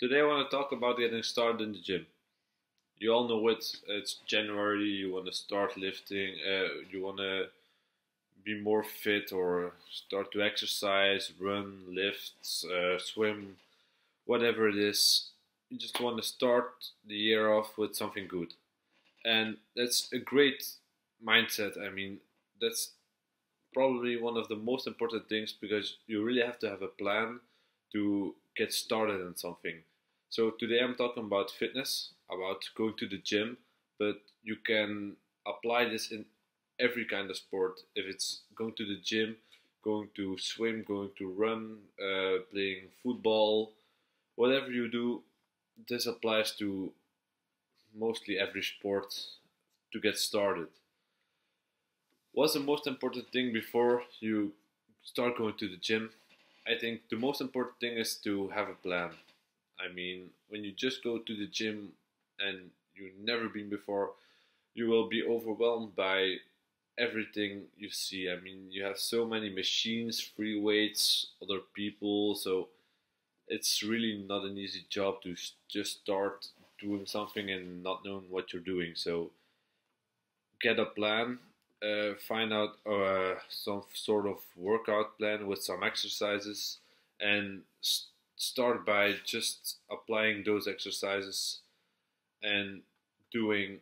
Today I want to talk about getting started in the gym. You all know it's January, you want to start lifting, you want to be more fit or start to exercise, run, lift, swim, whatever it is. You just want to start the year off with something good. And that's a great mindset. I mean, that's probably one of the most important things because you really have to have a plan to get started in something. So today I'm talking about fitness, about going to the gym, but you can apply this in every kind of sport. If it's going to the gym, going to swim, going to run, playing football, whatever you do, this applies to mostly every sport to get started. What's the most important thing before you start going to the gym? I think the most important thing is to have a plan. I mean, when you just go to the gym and you've never been before, you will be overwhelmed by everything you see. I mean, you have so many machines, free weights, other people, so it's really not an easy job to just start doing something and not knowing what you're doing. So get a plan. Find out some sort of workout plan with some exercises and start by just applying those exercises and doing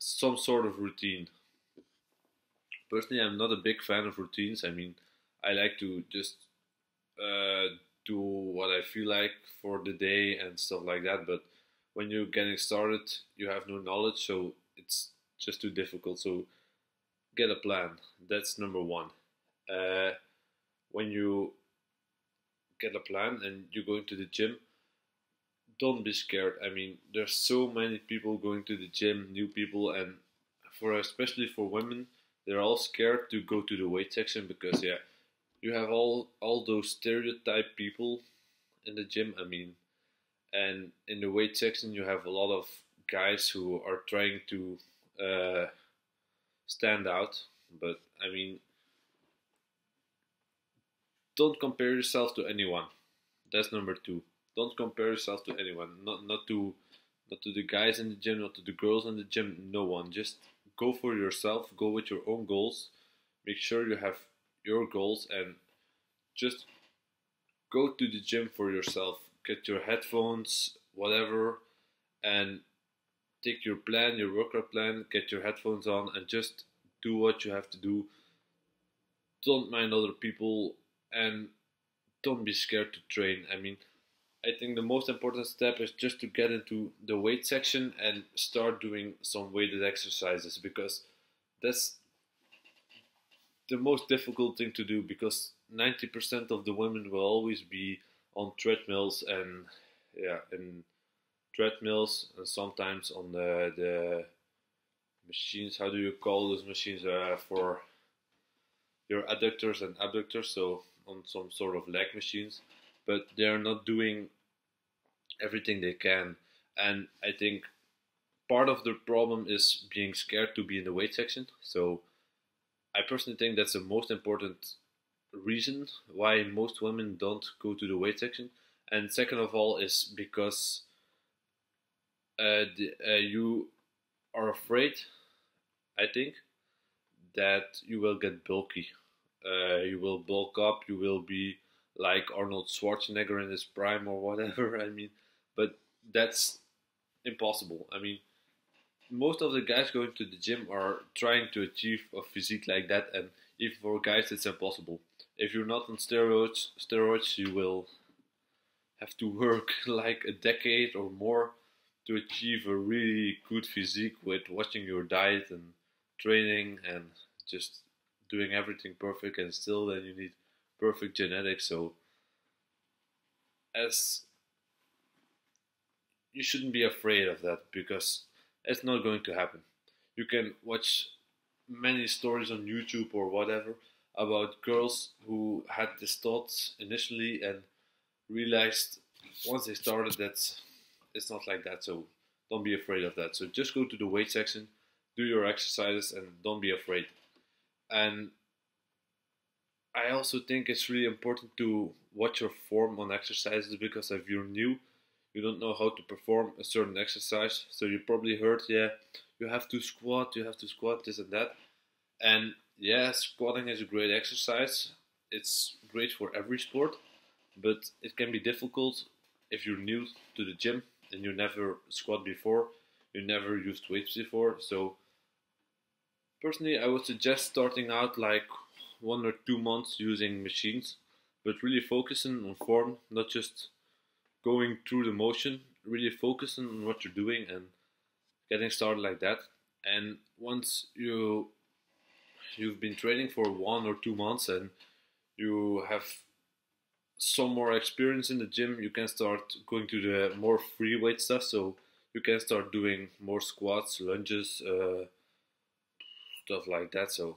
some sort of routine. Personally, I'm not a big fan of routines. I mean, I like to just do what I feel like for the day and stuff like that, but when you're getting started, you have no knowledge, so it's just too difficult. So get a plan. That's number one. When you get a plan and you go into the gym, don't be scared. I mean, there's so many people going to the gym, new people, and especially for women, they're all scared to go to the weight section because you have all those stereotype people in the gym. I mean, and in the weight section you have a lot of guys who are trying to stand out, but I mean, don't compare yourself to anyone. That's number two. Don't compare yourself to anyone. Not to the guys in the gym, not to the girls in the gym. No one. Just go for yourself. Go with your own goals. Make sure you have your goals and just go to the gym for yourself. Get your headphones, whatever, and take your plan, your workout plan, get your headphones on and just do what you have to do. Don't mind other people and don't be scared to train. I mean, I think the most important step is just to get into the weight section and start doing some weighted exercises, because that's the most difficult thing to do, because 90% of the women will always be on treadmills and sometimes on the machines. How do you call those machines for your adductors and abductors? So on some sort of leg machines, but they are not doing everything they can. And I think part of the problem is being scared to be in the weight section. So I personally think that's the most important reason why most women don't go to the weight section. And second of all is because you are afraid, I think, that you will get bulky. You will bulk up, you will be like Arnold Schwarzenegger in his prime or whatever, I mean. But that's impossible. I mean, most of the guys going to the gym are trying to achieve a physique like that, and if for guys it's impossible. If you're not on steroids, you will have to work like a decade or more to achieve a really good physique with watching your diet and training and just doing everything perfect, and still then you need perfect genetics. So as you shouldn't be afraid of that, because it's not going to happen. You can watch many stories on YouTube or whatever about girls who had these thoughts initially and realized once they started that it's not like that. So don't be afraid of that. So just go to the weight section, do your exercises, and don't be afraid. And I also think it's really important to watch your form on exercises, because if you're new, you don't know how to perform a certain exercise. So you probably heard, yeah, you have to squat, this and that. And yeah, squatting is a great exercise. It's great for every sport, but it can be difficult if you're new to the gym and you never squat before, you never used weights before. So personally, I would suggest starting out like 1 or 2 months using machines, but really focusing on form, not just going through the motion, really focusing on what you're doing and getting started like that. And once you've been training for 1 or 2 months and you have some more experience in the gym, you can start going to the more free weight stuff. So you can start doing more squats, lunges, stuff like that. So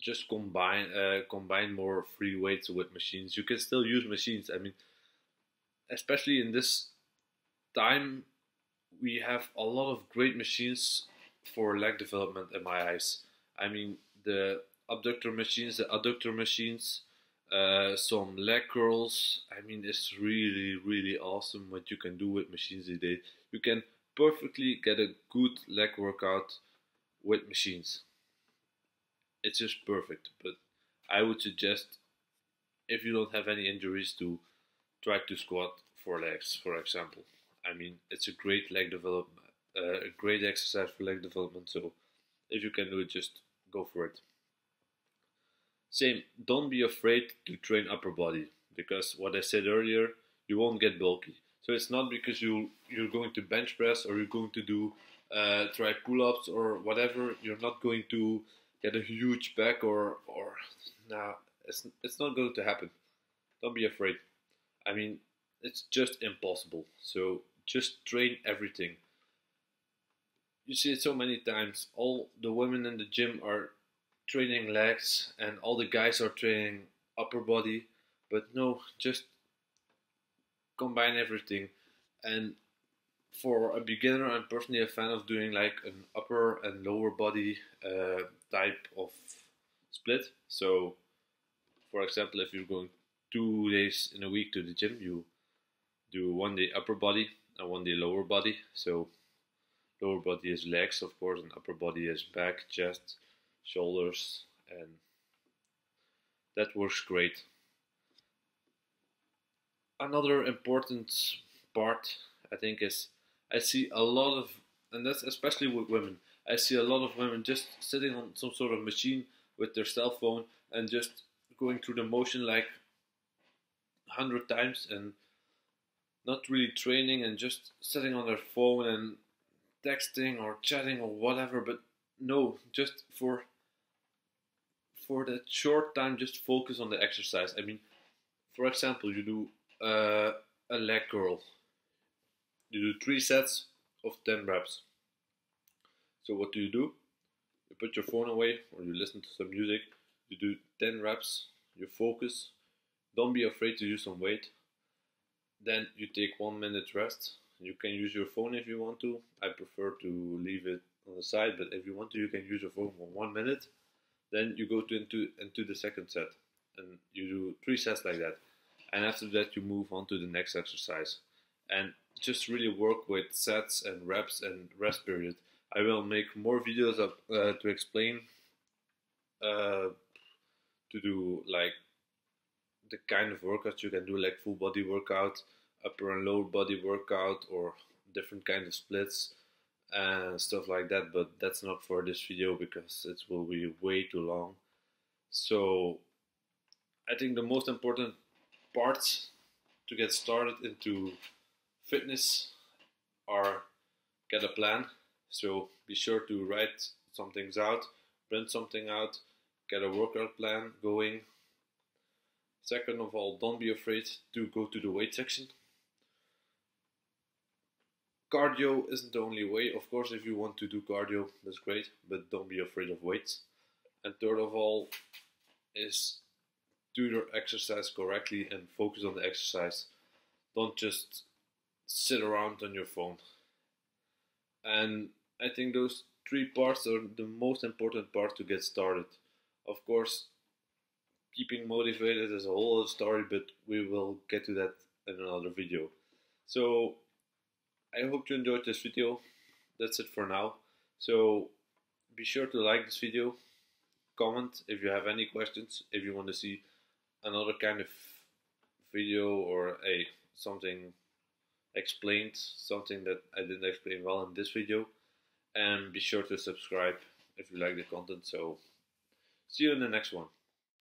just combine more free weights with machines. You can still use machines. I mean, especially in this time, we have a lot of great machines for leg development in my eyes. I mean, the abductor machines, the adductor machines, some leg curls. I mean, it's really, really awesome what you can do with machines today. You can perfectly get a good leg workout with machines. It's just perfect. But I would suggest, if you don't have any injuries, to try to squat for legs, for example. I mean, it's a great leg development, a great exercise for leg development. So if you can do it, just go for it. Same, don't be afraid to train upper body, because what I said earlier, you won't get bulky. So it's not because you're going to bench press or you're going to do try pull-ups or whatever. You're not going to get a huge back or nah, it's not going to happen. Don't be afraid. I mean, it's just impossible. So just train everything. You see it so many times. All the women in the gym are training legs and all the guys are training upper body. But no, just combine everything. And for a beginner, I'm personally a fan of doing like an upper and lower body type of split. So for example, if you're going 2 days in a week to the gym, you do 1 day upper body and 1 day lower body. So lower body is legs, of course, and upper body is back, chest, shoulders, and that works great. Another important part, I think, is I see a lot of, and that's especially with women, I see a lot of women just sitting on some sort of machine with their cell phone and just going through the motion like 100 times and not really training and just sitting on their phone and texting or chatting or whatever. But no, just for that short time, just focus on the exercise. I mean, for example, you do a leg curl. You do 3 sets of 10 reps. So what do? You put your phone away or you listen to some music. You do 10 reps. You focus. Don't be afraid to use some weight. Then you take 1 minute rest. You can use your phone if you want to. I prefer to leave it on the side, but if you want to, you can use your phone for 1 minute. Then you go into the second set, and you do 3 sets like that. And after that, you move on to the next exercise, and just really work with sets and reps and rest period. I will make more videos up to explain to do like the kind of workouts you can do, like full body workout, upper and lower body workout, or different kind of splits and stuff like that. But that's not for this video because it will be way too long. So I think the most important parts to get started into fitness are get a plan. So be sure to write some things out, print something out, get a workout plan going. Second of all, don't be afraid to go to the weight section. Cardio isn't the only way. Of course, if you want to do cardio, that's great, but don't be afraid of weights. And third of all is do your exercise correctly and focus on the exercise. Don't just sit around on your phone. And I think those 3 parts are the most important part to get started. Of course, keeping motivated is a whole other story, but we will get to that in another video. So I hope you enjoyed this video. That's it for now. So be sure to like this video, comment if you have any questions, if you want to see another kind of video or something explained, something that I didn't explain well in this video. And be sure to subscribe if you like the content. So see you in the next one.